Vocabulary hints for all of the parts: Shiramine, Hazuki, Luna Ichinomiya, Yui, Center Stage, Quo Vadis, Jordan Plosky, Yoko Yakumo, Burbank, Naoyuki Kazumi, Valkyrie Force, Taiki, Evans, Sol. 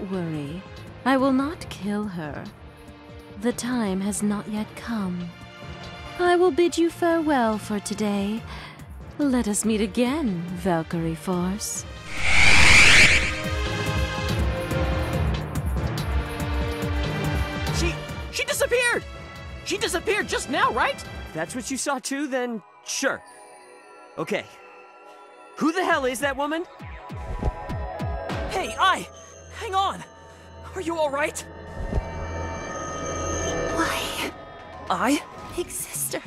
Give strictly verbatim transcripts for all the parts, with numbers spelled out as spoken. not worry. I will not kill her. The time has not yet come. I will bid you farewell for today. Let us meet again, Valkyrie Force. She... she disappeared! She disappeared just now, right? If that's what you saw too, then sure. Okay. Who the hell is that woman? Hey, I! Hang on! Are you alright? Why? I? Big sister.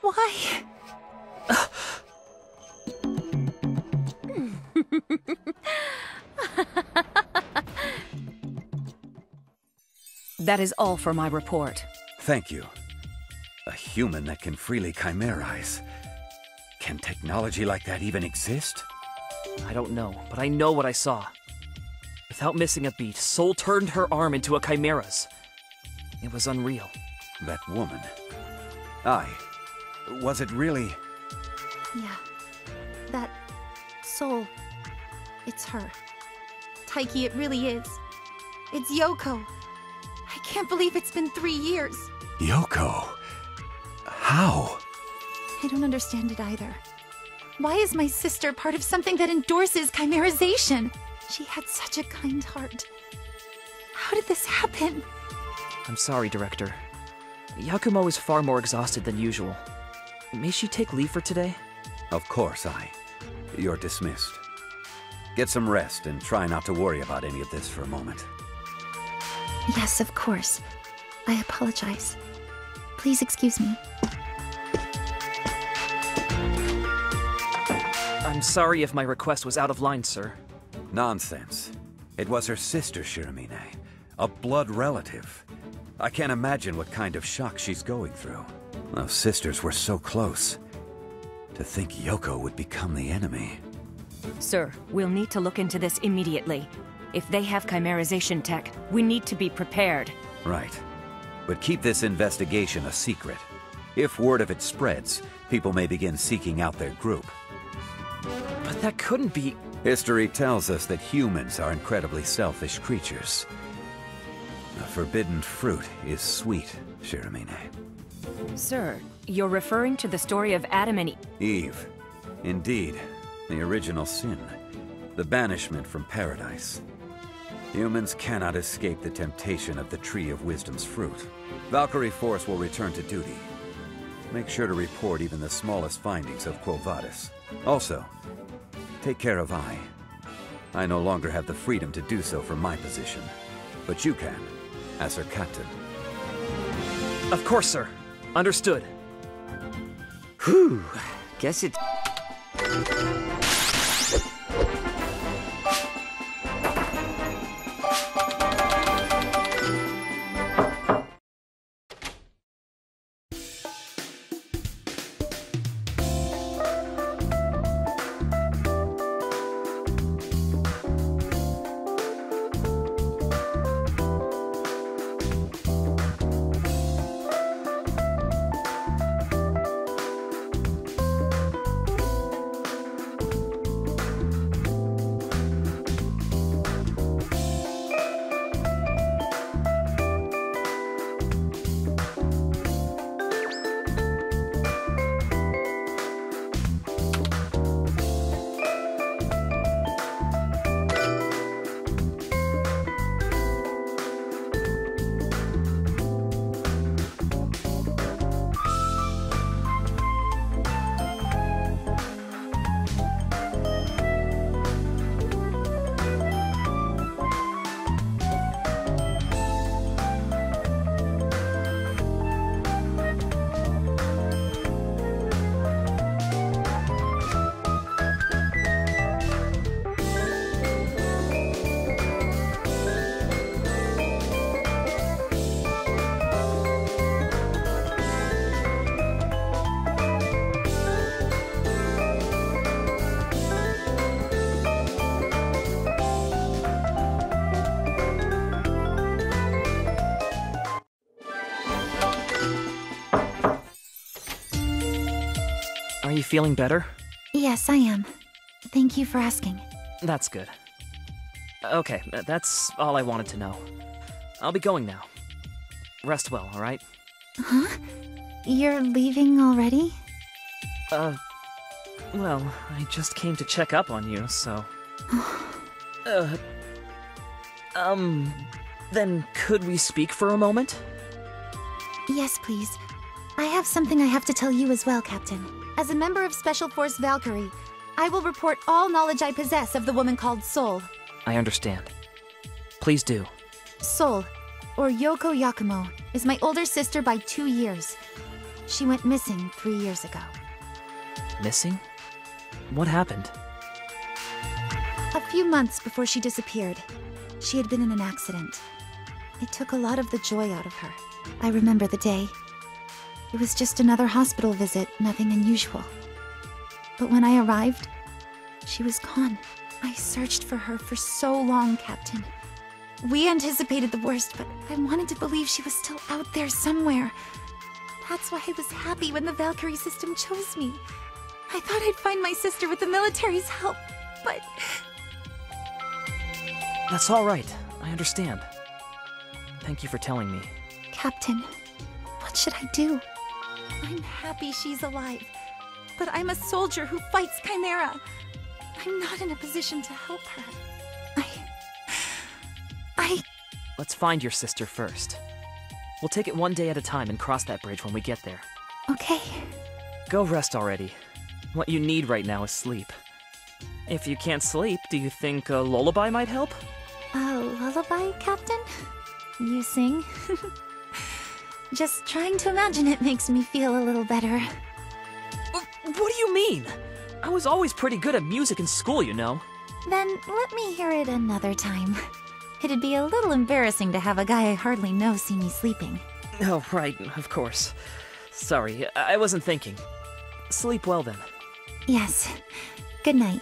Why? That is all for my report. Thank you. A human that can freely chimerize. Can technology like that even exist? I don't know, but I know what I saw. Without missing a beat, Sol turned her arm into a chimera's. It was unreal. That woman. I. Was it really? Yeah. That... Sol. It's her. Taiki, it really is. It's Yoko. I can't believe it's been three years. Yoko? How? I don't understand it either. Why is my sister part of something that endorses chimerization? She had such a kind heart. How did this happen? I'm sorry, Director. Yakumo is far more exhausted than usual. May she take leave for today? Of course, I. You're dismissed. Get some rest and try not to worry about any of this for a moment. Yes, of course. I apologize. Please excuse me. I'm sorry if my request was out of line, sir. Nonsense. It was her sister, Shiramine. A blood relative. I can't imagine what kind of shock she's going through. Those sisters were so close. To think Yoko would become the enemy. Sir, we'll need to look into this immediately. If they have chimerization tech, we need to be prepared. Right. But keep this investigation a secret. If word of it spreads, people may begin seeking out their group. But that couldn't be... History tells us that humans are incredibly selfish creatures. A forbidden fruit is sweet, Shiramine. Sir, you're referring to the story of Adam and Eve. Indeed, the original sin, the banishment from paradise. Humans cannot escape the temptation of the tree of wisdom's fruit. Valkyrie Force will return to duty. Make sure to report even the smallest findings of Quo Vadis. Also, take care of I. I no longer have the freedom to do so from my position, but you can. As her captain. Of course, sir. Understood. Whew. Guess it... Are you feeling better? Yes, I am. Thank you for asking. That's good. Okay, that's all I wanted to know. I'll be going now. Rest well, all right? Huh? You're leaving already? Uh, well, I just came to check up on you, so... uh, um, then could we speak for a moment? Yes, please. I have something I have to tell you as well, Captain. As a member of Special Force Valkyrie, I will report all knowledge I possess of the woman called Sol. I understand. Please do. Sol, or Yoko Yakumo, is my older sister by two years. She went missing three years ago. Missing? What happened? A few months before she disappeared, she had been in an accident. It took a lot of the joy out of her. I remember the day. It was just another hospital visit, nothing unusual. But when I arrived, she was gone. I searched for her for so long, Captain. We anticipated the worst, but I wanted to believe she was still out there somewhere. That's why I was happy when the Valkyrie system chose me. I thought I'd find my sister with the military's help, but... That's all right. I understand. Thank you for telling me. Captain, what should I do? I'm happy she's alive, but I'm a soldier who fights Chimera. I'm not in a position to help her. I... I... Let's find your sister first. We'll take it one day at a time and cross that bridge when we get there. Okay. Go rest already. What you need right now is sleep. If you can't sleep, do you think a lullaby might help? A lullaby, Captain? You sing? Just trying to imagine it makes me feel a little better. What do you mean? I was always pretty good at music in school, you know. Then let me hear it another time. It'd be a little embarrassing to have a guy I hardly know see me sleeping. Oh, right, of course. Sorry, I wasn't thinking. Sleep well, then. Yes. Good night.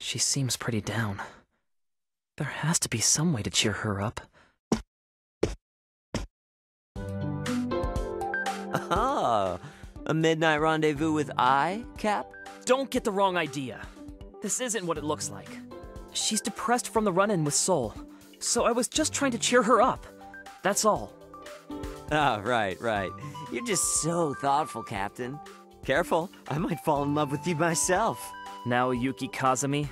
She seems pretty down. There has to be some way to cheer her up. Aha! A midnight rendezvous with I, Cap? Don't get the wrong idea. This isn't what it looks like. She's depressed from the run-in with Sol, so I was just trying to cheer her up. That's all. Ah, right, right. You're just so thoughtful, Captain. Careful, I might fall in love with you myself. Naoyuki Kazumi,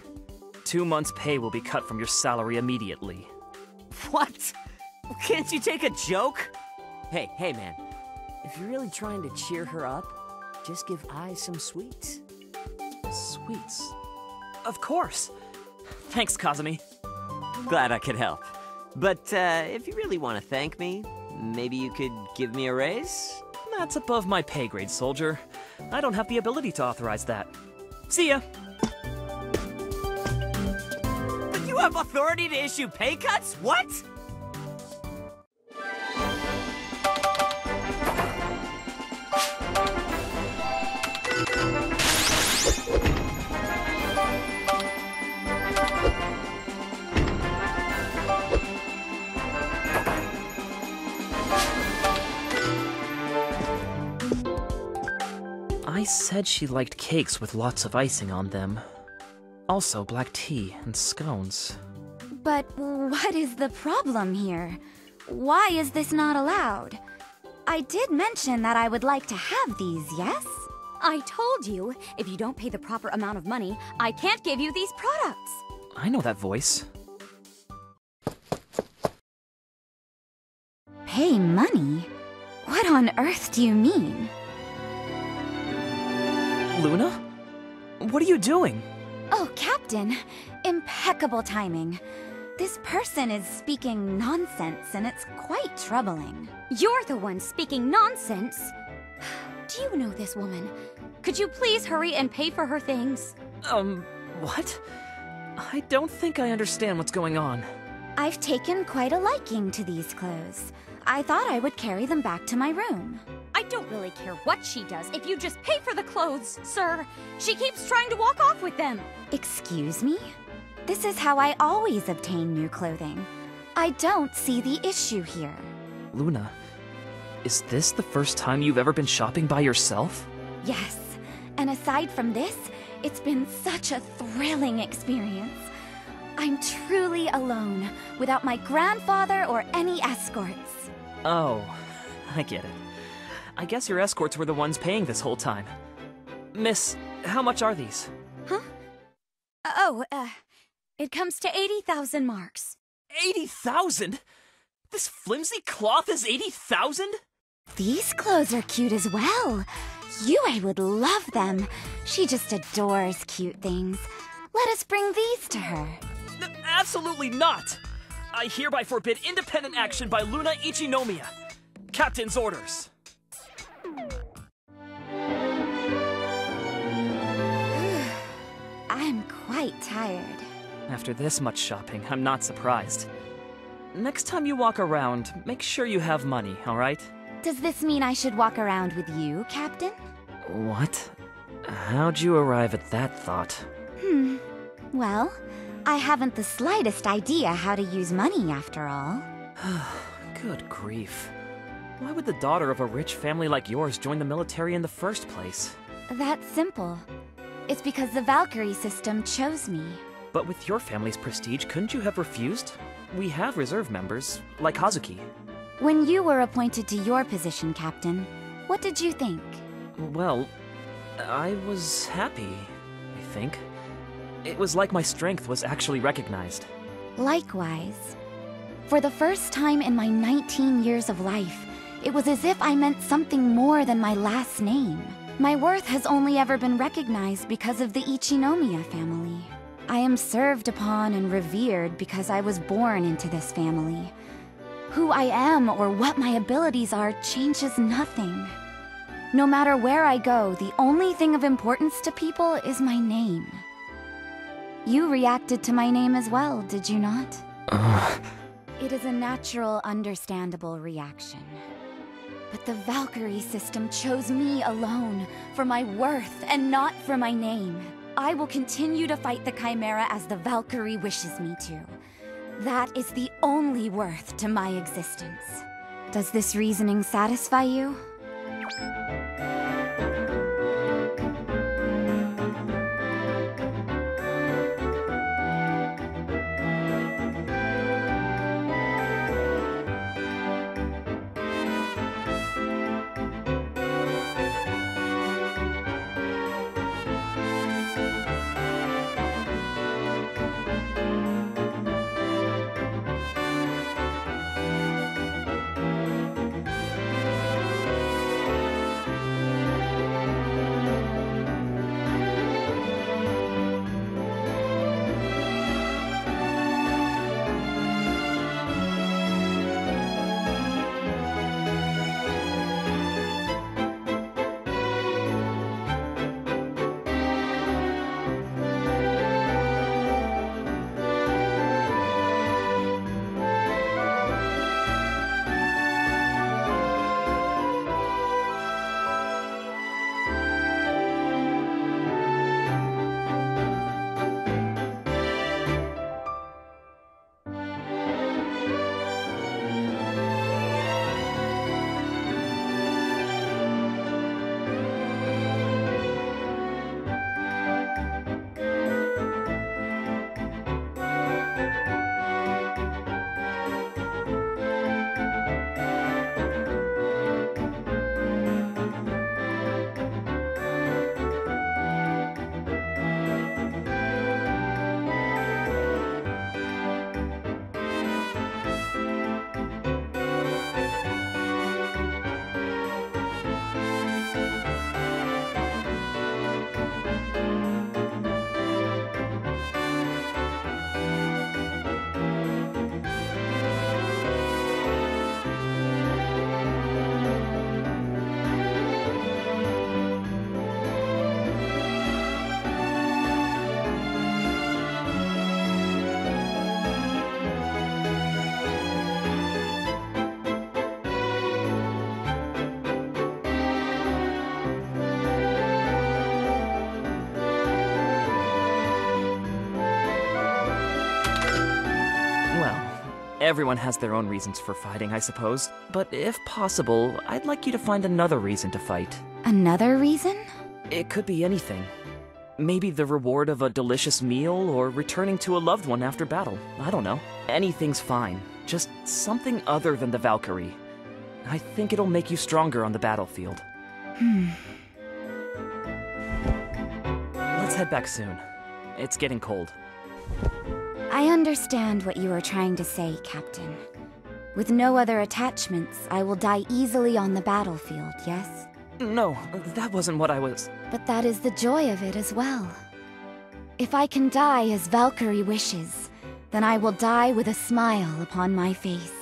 two months' pay will be cut from your salary immediately. What? Can't you take a joke? Hey, hey, man. If you're really trying to cheer her up, just give I some sweets. Sweets? Of course. Thanks, Kazumi. Glad I could help. But uh, if you really want to thank me, maybe you could give me a raise? That's above my pay grade, soldier. I don't have the ability to authorize that. See ya. But you have authority to issue pay cuts? What? I said she liked cakes with lots of icing on them. Also black tea and scones. But what is the problem here? Why is this not allowed? I did mention that I would like to have these, yes? I told you, if you don't pay the proper amount of money, I can't give you these products. I know that voice. Pay money? What on earth do you mean? Luna? What are you doing? Oh, Captain! Impeccable timing. This person is speaking nonsense, and it's quite troubling. You're the one speaking nonsense? Do you know this woman? Could you please hurry and pay for her things? Um, what? I don't think I understand what's going on. I've taken quite a liking to these clothes. I thought I would carry them back to my room. I don't really care what she does if you just pay for the clothes, sir. She keeps trying to walk off with them. Excuse me? This is how I always obtain new clothing. I don't see the issue here. Luna, is this the first time you've ever been shopping by yourself? Yes. And aside from this, It's been such a thrilling experience. I'm truly alone, without my grandfather or any escorts. Oh, I get it. I guess your escorts were the ones paying this whole time. Miss, how much are these? Huh? Oh, uh, it comes to eighty thousand marks. eighty thousand? This flimsy cloth is eighty thousand? These clothes are cute as well. Yui would love them. She just adores cute things. Let us bring these to her. N- absolutely not! I hereby forbid independent action by Luna Ichinomiya. Captain's orders. I'm quite tired. After this much shopping, I'm not surprised. Next time you walk around, make sure you have money, all right? Does this mean I should walk around with you, Captain? What? How'd you arrive at that thought? Hmm. Well, I haven't the slightest idea how to use money after all. Good grief. Why would the daughter of a rich family like yours join the military in the first place? That's simple. It's because the Valkyrie system chose me. But with your family's prestige, couldn't you have refused? We have reserve members, like Hazuki. When you were appointed to your position, Captain, what did you think? Well, I was happy, I think. It was like my strength was actually recognized. Likewise. For the first time in my nineteen years of life, it was as if I meant something more than my last name. My worth has only ever been recognized because of the Ichinomiya family. I am served upon and revered because I was born into this family. Who I am or what my abilities are changes nothing. No matter where I go, the only thing of importance to people is my name. You reacted to my name as well, did you not? Uh. It is a natural, understandable reaction. But the Valkyrie system chose me alone, for my worth and not for my name. I will continue to fight the Chimera as the Valkyrie wishes me to. That is the only worth to my existence. Does this reasoning satisfy you? Everyone has their own reasons for fighting, I suppose. But if possible, I'd like you to find another reason to fight. Another reason? It could be anything. Maybe the reward of a delicious meal or returning to a loved one after battle. I don't know. Anything's fine. Just something other than the Valkyrie. I think it'll make you stronger on the battlefield. Hmm. Let's head back soon. It's getting cold. I understand what you are trying to say, Captain. With no other attachments, I will die easily on the battlefield, yes? No, that wasn't what I was... But that is the joy of it as well. If I can die as Valkyrie wishes, then I will die with a smile upon my face.